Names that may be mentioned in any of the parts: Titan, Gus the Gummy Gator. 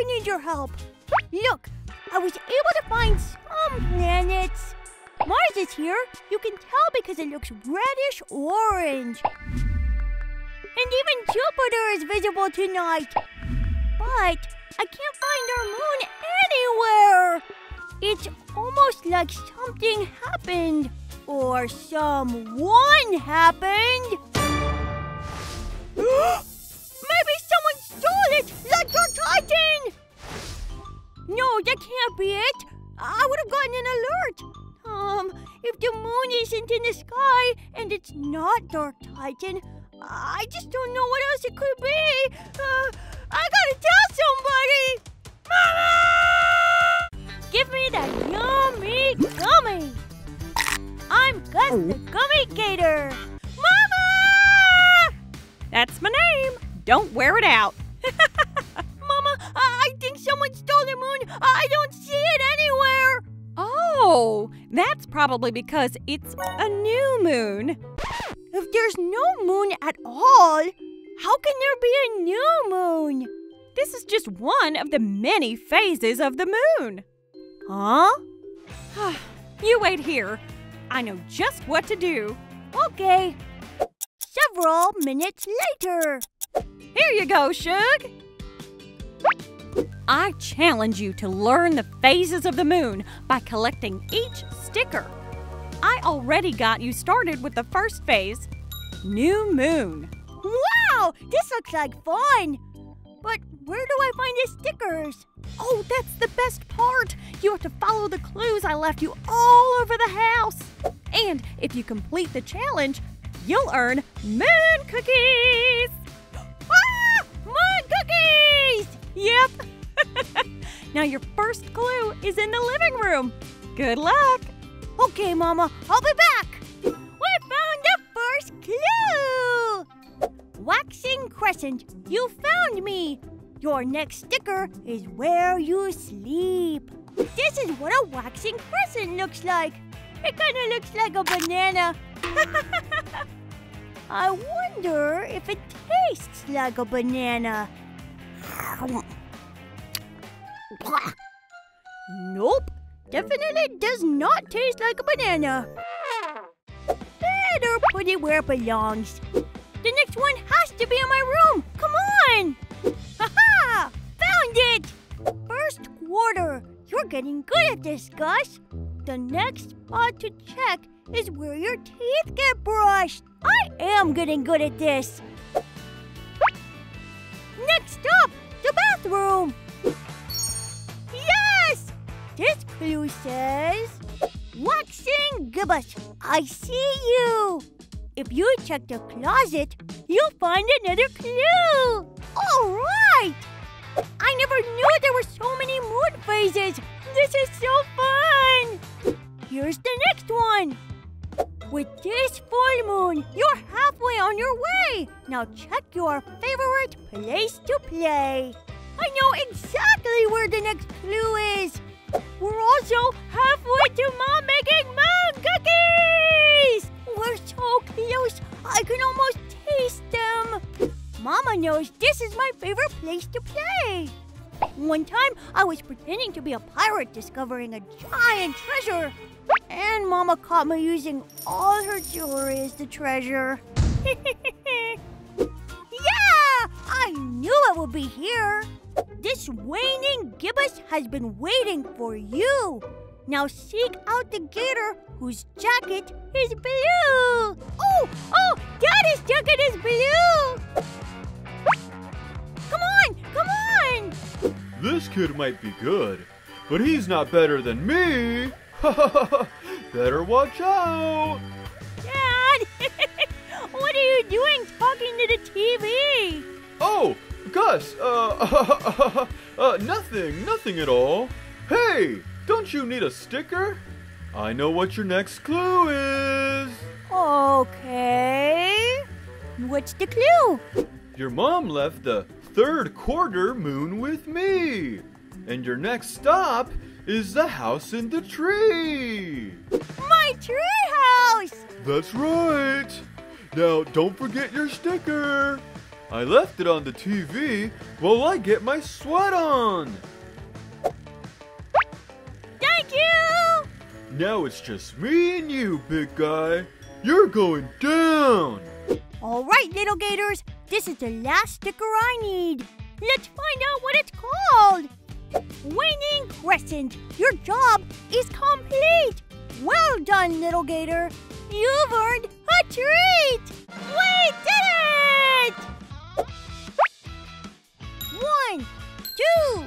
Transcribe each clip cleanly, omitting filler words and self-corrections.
I need your help. Look, I was able to find some planets. Mars is here. You can tell because it looks reddish-orange. And even Jupiter is visible tonight. But I can't find our moon anywhere. It's almost like something happened. Or someone happened. Maybe someone stole it, like your Titan. No, that can't be it. I would have gotten an alert. If the moon isn't in the sky and it's not Dark Titan, I just don't know what else it could be. I gotta tell somebody! Mama! Give me that yummy gummy! I'm Gus the Gummy Gator! Mama! That's my name! Don't wear it out! Mama, I think someone stole the moon! I don't see it anywhere! Oh, that's probably because it's a new moon. If there's no moon at all, how can there be a new moon? This is just one of the many phases of the moon. Huh? You wait here. I know just what to do. Okay. Several minutes later. Here you go, Shug. I challenge you to learn the phases of the moon by collecting each sticker. I already got you started with the first phase, new moon. Wow, this looks like fun. But where do I find the stickers? Oh, that's the best part. You have to follow the clues I left you all over the house. And if you complete the challenge, you'll earn moon cookies. Ah, moon cookies! Yep. Now your first clue is in the living room. Good luck. Okay, Mama, I'll be back. We found the first clue. Waxing crescent, you found me. Your next sticker is where you sleep. This is what a waxing crescent looks like. It kind of looks like a banana. I wonder if it tastes like a banana. Nope, definitely does not taste like a banana. Better put it where it belongs. The next one has to be in my room. Come on! Ha-ha! Found it! First quarter. You're getting good at this, Gus. The next spot to check is where your teeth get brushed. I am getting good at this. Next up, the bathroom. Yes! This clue says, waxing gibbous, I see you. If you check the closet, you'll find another clue. All right! I never knew there were so many moon phases. This is so fun! Here's the next one. With this full moon, you're halfway on your way. Now check your favorite place to play. I know exactly where the next clue is. We're also halfway to Mom making moon cookies. We're so close, I can almost taste them. Mama knows this is my favorite place to play. One time, I was pretending to be a pirate discovering a giant treasure. And Mama caught me using all her jewelry as the treasure. Yeah! I knew it would be here. This waning gibbous has been waiting for you. Now seek out the gator whose jacket is blue. Oh, Daddy's jacket is blue. Come on! This kid might be good, but he's not better than me. Better watch out! Dad! What are you doing talking to the TV? Oh, Gus, nothing at all. Hey, don't you need a sticker? I know what your next clue is. Okay. What's the clue? Your mom left the third quarter moon with me. And your next stop is the house in the tree. My tree house! That's right. Now, don't forget your sticker. I left it on the TV while I get my sweat on. Thank you! Now it's just me and you, big guy. You're going down. All right, little gators. This is the last sticker I need. Let's find out what it's called. Waning Crescent. Your job is complete. Well done, little gator. You've earned a treat. We did it! 1, 2,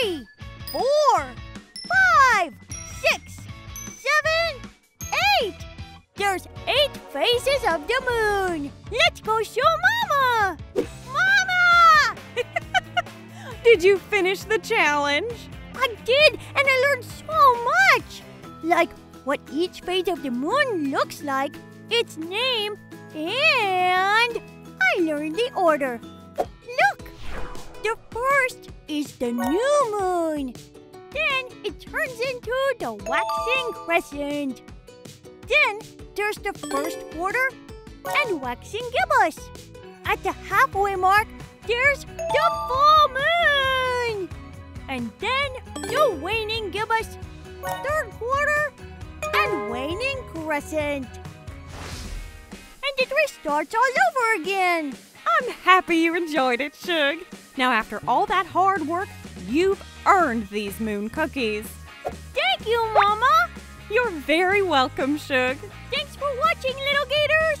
3, 4, 5, 6, 7, 8. There's 8 faces of the moon. Let's go show Mama. Mama! Did you finish the challenge? I did, and I learned so much. Like what each phase of the moon looks like, its name, and I learned the order. Look! The first is the new moon. Then it turns into the waxing crescent. Then there's the first quarter and waxing gibbous. At the halfway mark, there's the full moon. And then the waning gibbous, third quarter, and waning crescent. And the race starts all over again. I'm happy you enjoyed it, Shug. Now after all that hard work, you've earned these moon cookies. Thank you, Mama. You're very welcome, Shug. Thanks for watching, little gators.